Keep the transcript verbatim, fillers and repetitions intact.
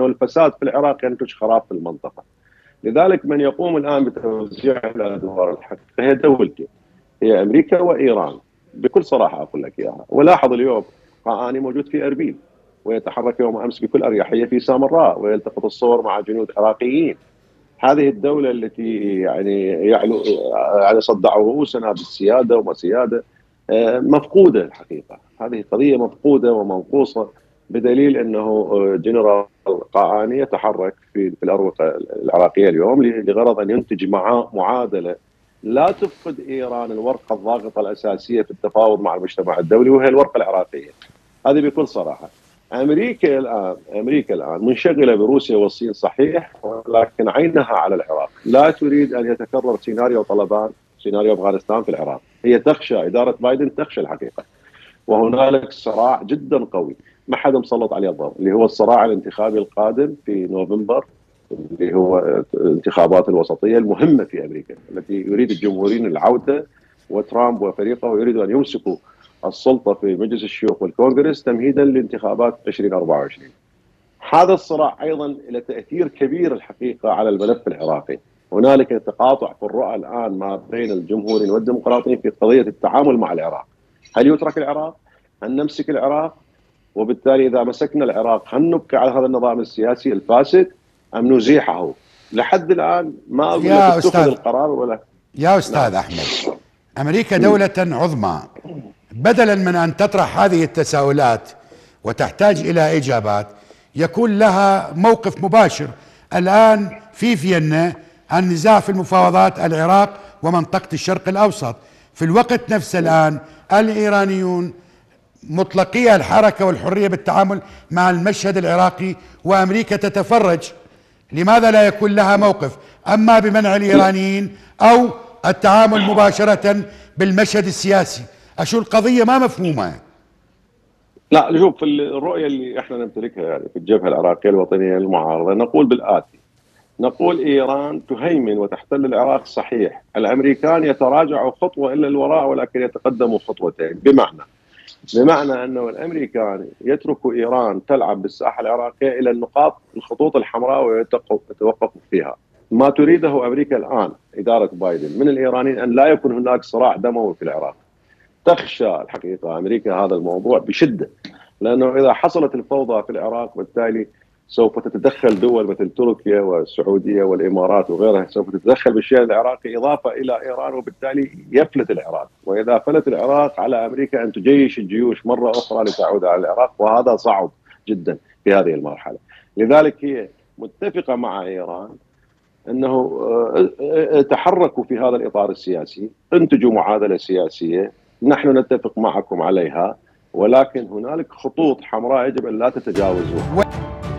انه الفساد في العراق ينتج خراب في المنطقه. لذلك من يقوم الان بتوزيع الادوار الحقيقيه هي دولتين، هي امريكا وايران، بكل صراحه اقول لك اياها. ولاحظ اليوم قاآني موجود في اربيل، ويتحرك يوم امس بكل اريحيه في سامراء، ويلتقط الصور مع جنود عراقيين. هذه الدوله التي يعني يعلو على صدع رؤوسنا بالسياده وما سياده مفقوده الحقيقه، هذه قضيه مفقوده ومنقوصه، بدليل انه جنرال قاآني يتحرك في الاروقه العراقيه اليوم لغرض ان ينتج معادله لا تفقد ايران الورقه الضاغطه الاساسيه في التفاوض مع المجتمع الدولي، وهي الورقه العراقيه. هذه بكل صراحه. امريكا الان امريكا الان منشغله بروسيا والصين صحيح، ولكن عينها على العراق، لا تريد ان يتكرر سيناريو طالبان، سيناريو افغانستان في العراق. هي تخشى، اداره بايدن تخشى الحقيقه. وهنالك صراع جدا قوي ما حدا مسلط عليه الضوء، اللي هو الصراع الانتخابي القادم في نوفمبر، اللي هو الانتخابات الوسطيه المهمه في امريكا، التي يريد الجمهوريين العوده، وترامب وفريقه يريدوا ان يمسكوا السلطه في مجلس الشيوخ والكونغرس تمهيدا لانتخابات ألفين وأربعة وعشرين. هذا الصراع ايضا له تاثير كبير الحقيقه على الملف العراقي. هنالك تقاطع في الرؤى الان ما بين الجمهوريين والديمقراطيين في قضيه التعامل مع العراق. هل يترك العراق؟ هل نمسك العراق؟ وبالتالي اذا مسكنا العراق هل نبقي على هذا النظام السياسي الفاسد ام نزيحه؟ لحد الان ما اقول لك اتخذ القرار ولا. يا استاذ لا. احمد، امريكا دوله عظمى، بدلا من أن تطرح هذه التساؤلات وتحتاج إلى إجابات يكون لها موقف مباشر. الآن في فيينا النزاع في المفاوضات العراق ومنطقة الشرق الأوسط، في الوقت نفسه الآن الإيرانيون مطلقي الحركة والحرية بالتعامل مع المشهد العراقي وأمريكا تتفرج. لماذا لا يكون لها موقف أما بمنع الإيرانيين أو التعامل مباشرة بالمشهد السياسي؟ أشو القضية ما مفهومة. لا شوف، في الرؤية اللي احنا نمتلكها يعني في الجبهة العراقية الوطنية المعارضة نقول بالآتي، نقول إيران تهيمن وتحتل العراق صحيح، الأمريكان يتراجعوا خطوة إلا الوراء ولكن يتقدموا خطوتين، بمعنى بمعنى أنه الأمريكان يتركوا إيران تلعب بالساحة العراقية إلى النقاط الخطوط الحمراء ويتوقفوا فيها. ما تريده أمريكا الآن إدارة بايدن من الإيرانيين أن لا يكون هناك صراع دموي في العراق. تخشى الحقيقة أمريكا هذا الموضوع بشدة، لأنه إذا حصلت الفوضى في العراق بالتالي سوف تتدخل دول مثل تركيا والسعودية والإمارات وغيرها، سوف تتدخل بالشأن العراقي إضافة إلى إيران، وبالتالي يفلت العراق. وإذا فلت العراق على أمريكا أن تجيش الجيوش مرة أخرى لتعود على العراق، وهذا صعب جدا في هذه المرحلة. لذلك هي متفقة مع إيران أنه تحركوا في هذا الإطار السياسي، انتجوا معادلة سياسية نحن نتفق معكم عليها، ولكن هنالك خطوط حمراء يجب ان لا تتجاوزوها.